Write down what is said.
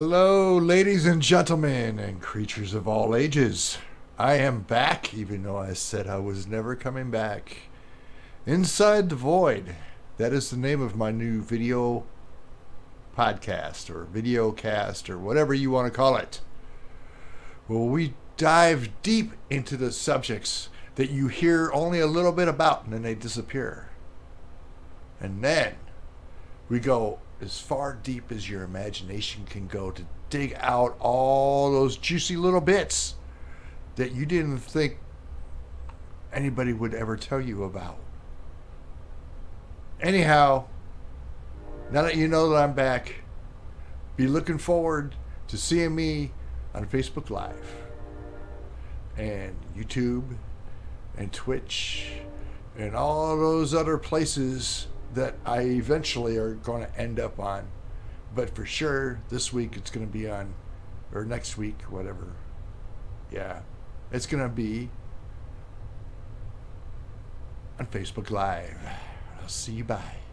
Hello, ladies and gentlemen, and creatures of all ages. I am back, even though I said I was never coming back. Inside the Void. That is the name of my new video podcast, or video cast, or whatever you want to call it. Well, we dive deep into the subjects that you hear only a little bit about, and then they disappear. And then we go as far deep as your imagination can go to dig out all those juicy little bits that you didn't think anybody would ever tell you about. Anyhow, now that you know that I'm back, be looking forward to seeing me on Facebook Live and YouTube and Twitch and all those other places that I eventually are going to end up on, but for sure this week it's going to be on, or next week, whatever. Yeah, it's going to be on Facebook Live. I'll see you. Bye.